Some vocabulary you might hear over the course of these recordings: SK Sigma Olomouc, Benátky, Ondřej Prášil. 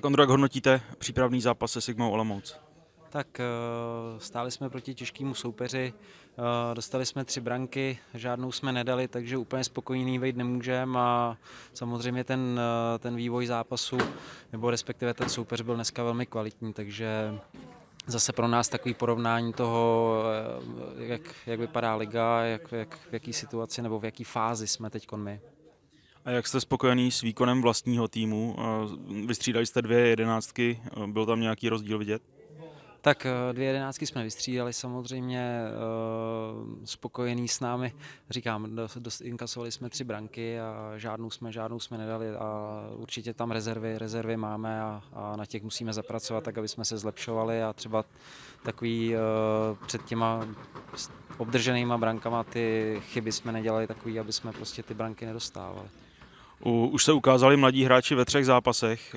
Tak Ondro, jak hodnotíte přípravný zápas se Sigmou Olomouc? Tak stáli jsme proti těžkému soupeři, dostali jsme 3 branky, žádnou jsme nedali, takže úplně spokojný vejít nemůžeme a samozřejmě ten vývoj zápasu, nebo respektive ten soupeř byl dneska velmi kvalitní, takže zase pro nás takový porovnání toho, jak vypadá liga, v jaký situaci nebo v jaký fázi jsme teď my. A jak jste spokojený s výkonem vlastního týmu? Vystřídali jste 2 jedenáctky, byl tam nějaký rozdíl vidět? Tak 2 jedenáctky jsme vystřídali samozřejmě, spokojený s námi, říkám, inkasovali jsme 3 branky a žádnou jsme nedali a určitě tam rezervy máme a na těch musíme zapracovat tak, aby jsme se zlepšovali a třeba takový před těma obdrženýma brankama ty chyby jsme nedělali takový, aby jsme prostě ty branky nedostávali. Už se ukázali mladí hráči ve 3 zápasech,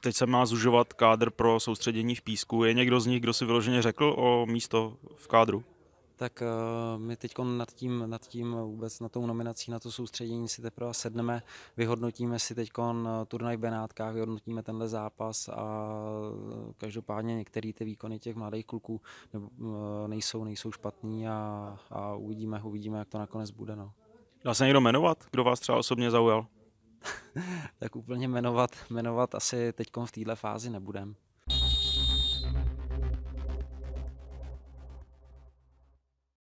teď se má zužovat kádr pro soustředění v Písku. Je někdo z nich, kdo si vyloženě řekl o místo v kádru? Tak my teď nad tím vůbec na tou nominací, na to soustředění si teprve sedneme, vyhodnotíme si teď turnaj v Benátkách, vyhodnotíme tenhle zápas a každopádně některé ty výkony těch mladých kluků nejsou špatný a uvidíme, jak to nakonec bude. No. Dá se někdo jmenovat, kdo vás třeba osobně zaujal? Tak úplně jmenovat asi teď v této fázi nebudem.